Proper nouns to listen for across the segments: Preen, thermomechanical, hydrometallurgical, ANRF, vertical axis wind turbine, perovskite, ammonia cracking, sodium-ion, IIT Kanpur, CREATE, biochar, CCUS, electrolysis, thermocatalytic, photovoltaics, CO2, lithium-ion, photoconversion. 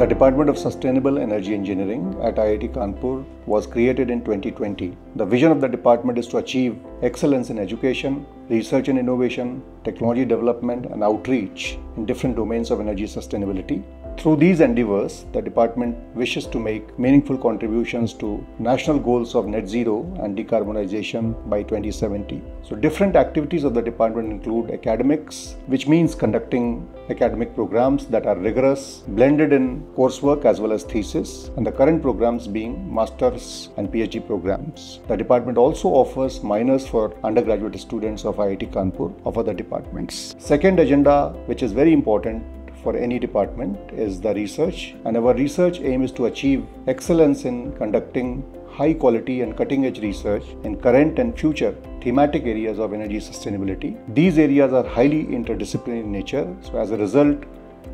The Department of Sustainable Energy Engineering at IIT Kanpur was created in 2020. The vision of the department is to achieve excellence in education, research and innovation, technology development and outreach in different domains of energy sustainability. Through these endeavors, the department wishes to make meaningful contributions to national goals of net zero and decarbonization by 2070. So different activities of the department include academics, which means conducting academic programs that are rigorous, blended in coursework as well as thesis, and the current programs being master's and PhD programs. The department also offers minors for undergraduate students of IIT Kanpur of other departments. Second agenda, which is very important for any department, is the research, and our research aim is to achieve excellence in conducting high quality and cutting edge research in current and future thematic areas of energy sustainability. These areas are highly interdisciplinary in nature, so as a result,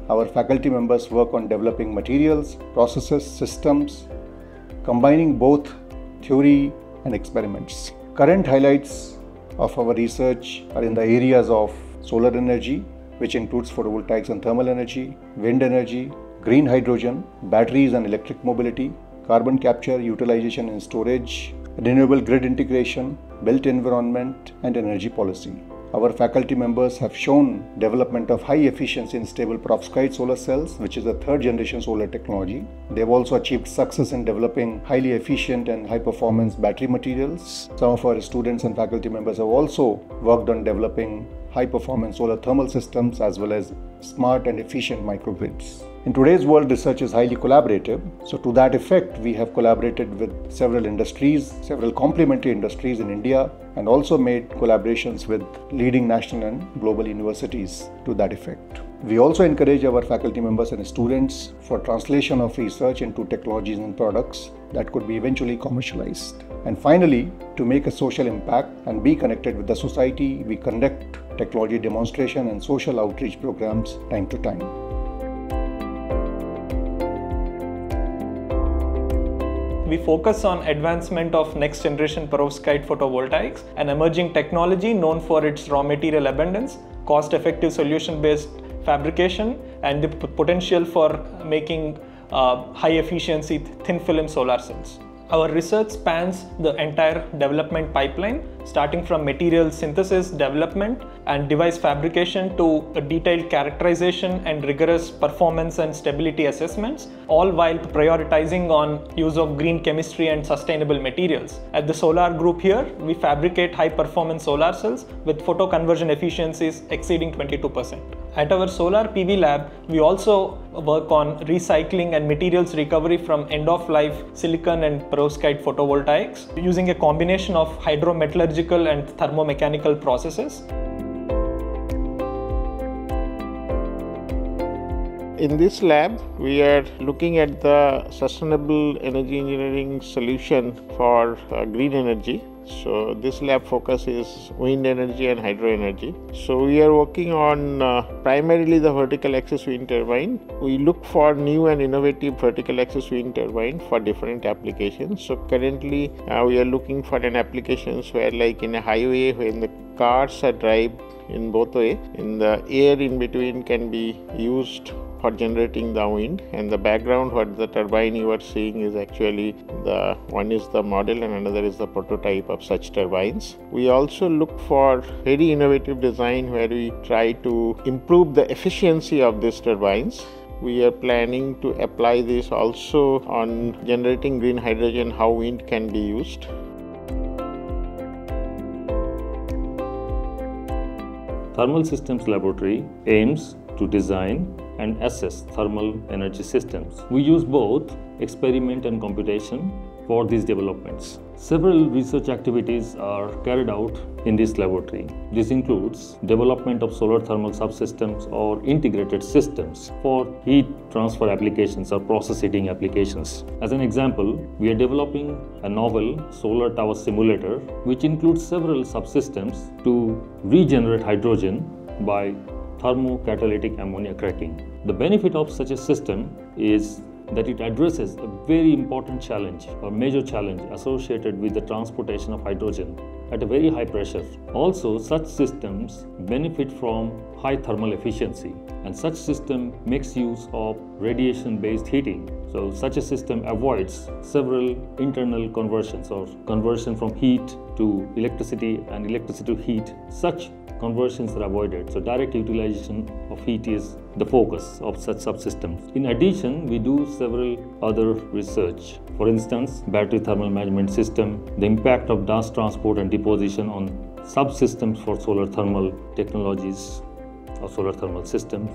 our faculty members work on developing materials, processes, systems, combining both theory and experiments. Current highlights of our research are in the areas of solar energy, which includes photovoltaics and thermal energy, wind energy, green hydrogen, batteries and electric mobility, carbon capture, utilization and storage, renewable grid integration, built environment and energy policy. Our faculty members have shown development of high efficiency and stable perovskite solar cells, which is the third generation solar technology. They have also achieved success in developing highly efficient and high performance battery materials. Some of our students and faculty members have also worked on developing high-performance solar thermal systems as well as smart and efficient microgrids. In today's world, research is highly collaborative. So to that effect, we have collaborated with several industries, several complementary industries in India, and also made collaborations with leading national and global universities to that effect. We also encourage our faculty members and students for translation of research into technologies and products that could be eventually commercialized. And finally, to make a social impact and be connected with the society, we conduct technology demonstration and social outreach programs time to time. We focus on advancement of next generation perovskite photovoltaics, an emerging technology known for its raw material abundance, cost-effective solution-based fabrication, and the potential for making high-efficiency thin-film solar cells. Our research spans the entire development pipeline, starting from material synthesis, development, and device fabrication to a detailed characterization and rigorous performance and stability assessments, all while prioritizing on use of green chemistry and sustainable materials. At the solar group here, we fabricate high-performance solar cells with photoconversion efficiencies exceeding 22%. At our solar PV lab, we also work on recycling and materials recovery from end-of-life silicon and perovskite photovoltaics using a combination of hydrometallurgical and thermomechanical processes. In this lab, we are looking at the sustainable energy engineering solution for green energy. So this lab focus is wind energy and hydro energy. So we are working on primarily the vertical axis wind turbine. We look for new and innovative vertical axis wind turbine for different applications. So currently we are looking for an applications where, like in a highway, when the cars are driven in both way, in the air in between can be used for generating the wind, and the background what the turbine you are seeing is actually the one is the model and another is the prototype of such turbines. We also look for very innovative design where we try to improve the efficiency of these turbines. We are planning to apply this also on generating green hydrogen, how wind can be used. Thermal Systems Laboratory aims to design and assess thermal energy systems. We use both experiment and computation for these developments. Several research activities are carried out in this laboratory. This includes development of solar thermal subsystems or integrated systems for heat transfer applications or process heating applications. As an example, we are developing a novel solar tower simulator which includes several subsystems to regenerate hydrogen by thermocatalytic ammonia cracking. The benefit of such a system is that it addresses a very important challenge or major challenge associated with the transportation of hydrogen at very high pressures. Also, such systems benefit from high thermal efficiency, and such system makes use of radiation-based heating. So such a system avoids several internal conversions, or conversion from heat to electricity and electricity to heat. Such conversions are avoided, so direct utilization of heat is the focus of such subsystems. In addition, we do several other research. For instance, battery thermal management system, the impact of dust transport and deposition on subsystems for solar thermal technologies or solar thermal systems.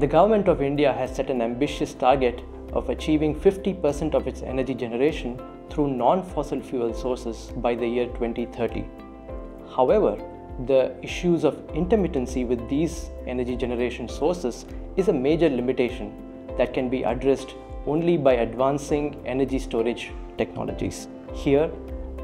The Government of India has set an ambitious target of achieving 50% of its energy generation through non-fossil fuel sources by the year 2030. However, the issues of intermittency with these energy generation sources is a major limitation that can be addressed only by advancing energy storage technologies. Here,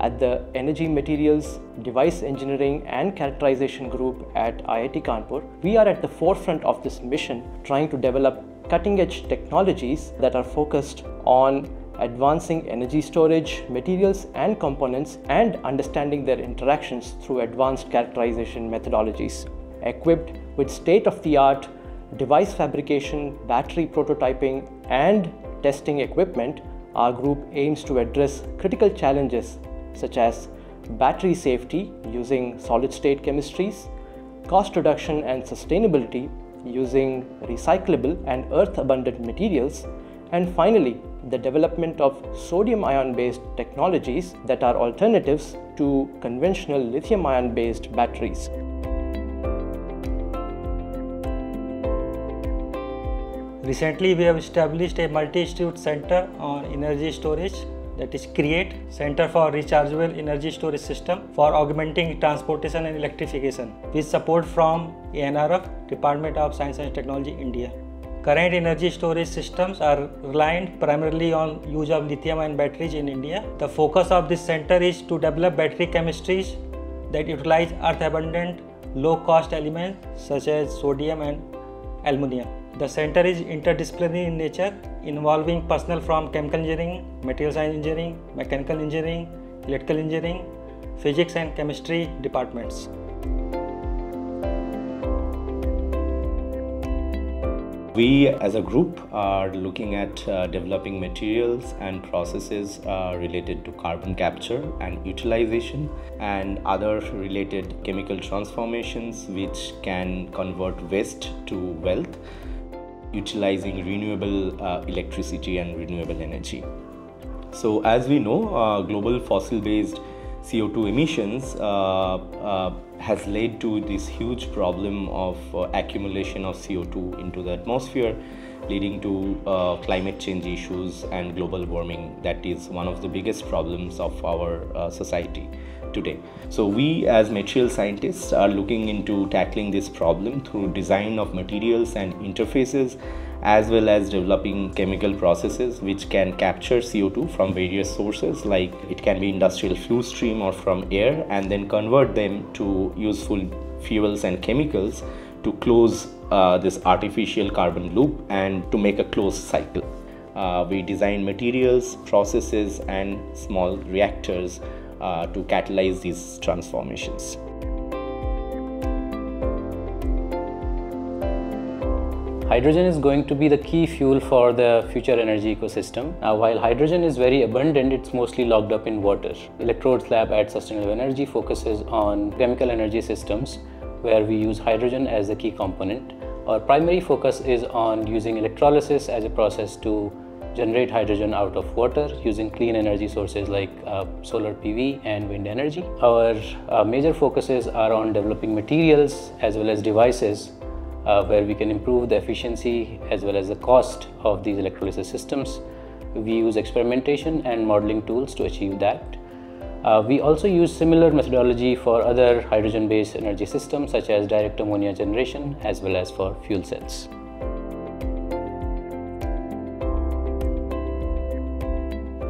at the Energy Materials, Device Engineering and Characterization Group at IIT Kanpur, we are at the forefront of this mission, trying to develop cutting-edge technologies that are focused on advancing energy storage, materials and components, and understanding their interactions through advanced characterization methodologies. Equipped with state-of-the-art device fabrication, battery prototyping and testing equipment, our group aims to address critical challenges such as battery safety using solid-state chemistries, cost reduction and sustainability using recyclable and earth-abundant materials, and finally, the development of sodium-ion based technologies that are alternatives to conventional lithium-ion based batteries. Recently, we have established a multi-institute center on energy storage, that is CREATE, Center for Rechargeable Energy Storage System for Augmenting Transportation and Electrification, with support from ANRF, Department of Science and Technology, India. Current energy storage systems are reliant primarily on use of lithium-ion batteries in India. The focus of this center is to develop battery chemistries that utilize earth-abundant, low-cost elements such as sodium and aluminum. The center is interdisciplinary in nature, involving personnel from chemical engineering, material science engineering, mechanical engineering, electrical engineering, physics and chemistry departments. We as a group are looking at developing materials and processes related to carbon capture and utilization and other related chemical transformations which can convert waste to wealth, utilizing renewable electricity and renewable energy. So as we know, global fossil-based CO2 emissions has led to this huge problem of accumulation of CO2 into the atmosphere, leading to climate change issues and global warming. That is one of the biggest problems of our society today. So we as material scientists are looking into tackling this problem through design of materials and interfaces, as well as developing chemical processes which can capture CO2 from various sources, like it can be industrial flue stream or from air, and then convert them to useful fuels and chemicals to close this artificial carbon loop and to make a closed cycle. We design materials, processes and small reactors to catalyze these transformations. Hydrogen is going to be the key fuel for the future energy ecosystem. While hydrogen is very abundant, it's mostly locked up in water. Electrodes Lab at Sustainable Energy focuses on chemical energy systems where we use hydrogen as the key component. Our primary focus is on using electrolysis as a process to generate hydrogen out of water using clean energy sources like solar PV and wind energy. Our major focuses are on developing materials as well as devices where we can improve the efficiency as well as the cost of these electrolysis systems. We use experimentation and modeling tools to achieve that. We also use similar methodology for other hydrogen-based energy systems such as direct ammonia generation as well as for fuel cells.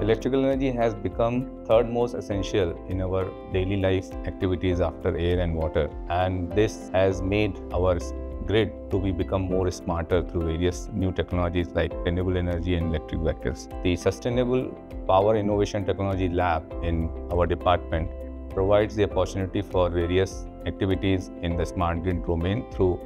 Electrical energy has become third most essential in our daily life activities after air and water, and this has made our grid to become more smarter through various new technologies like renewable energy and electric vehicles. The Sustainable Power Innovation Technology Lab in our department provides the opportunity for various activities in the smart grid domain through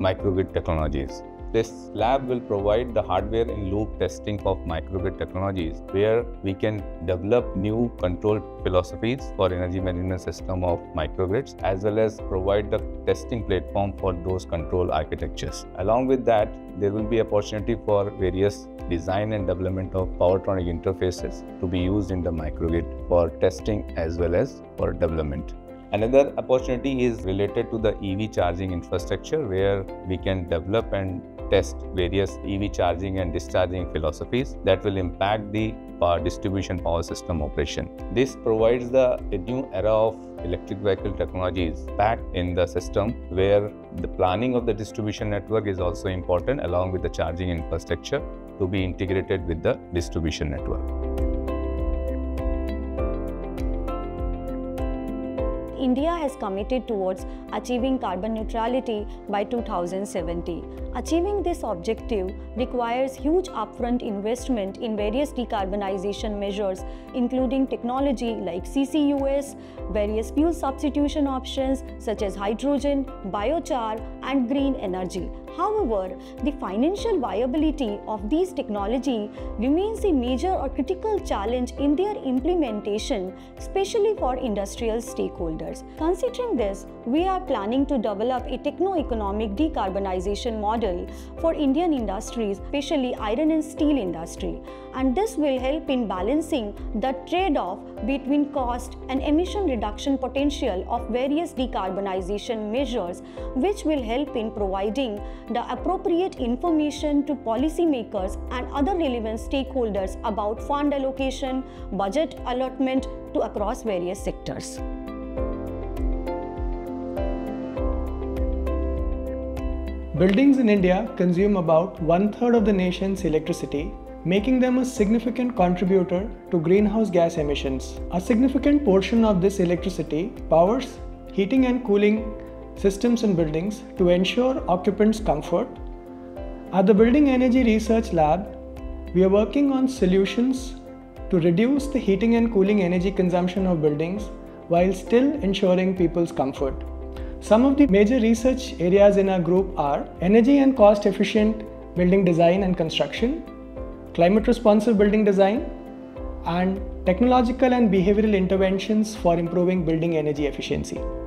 microgrid technologies. This lab will provide the hardware-in-loop testing of microgrid technologies, where we can develop new control philosophies for energy management system of microgrids, as well as provide the testing platform for those control architectures. Along with that, there will be opportunity for various design and development of powertronic interfaces to be used in the microgrid for testing as well as for development. Another opportunity is related to the EV charging infrastructure, where we can develop and test various EV charging and discharging philosophies that will impact the distribution power system operation. This provides a new era of electric vehicle technologies back in the system, where the planning of the distribution network is also important, along with the charging infrastructure to be integrated with the distribution network. India has committed towards achieving carbon neutrality by 2070. Achieving this objective requires huge upfront investment in various decarbonization measures, including technology like CCUS, various fuel substitution options such as hydrogen, biochar, and green energy. However, the financial viability of these technologies remains a major or critical challenge in their implementation, especially for industrial stakeholders. Considering this, we are planning to develop a techno-economic decarbonization model for Indian industries, especially iron and steel industry. And this will help in balancing the trade-off between cost and emission reduction potential of various decarbonization measures, which will help in providing the appropriate information to policymakers and other relevant stakeholders about fund allocation, budget allotment to across various sectors. Buildings in India consume about 1/3 of the nation's electricity, making them a significant contributor to greenhouse gas emissions. A significant portion of this electricity powers heating and cooling systems in buildings to ensure occupants' comfort. At the Building Energy Research Lab, we are working on solutions to reduce the heating and cooling energy consumption of buildings while still ensuring people's comfort. Some of the major research areas in our group are energy and cost-efficient building design and construction, climate-responsive building design, and technological and behavioral interventions for improving building energy efficiency.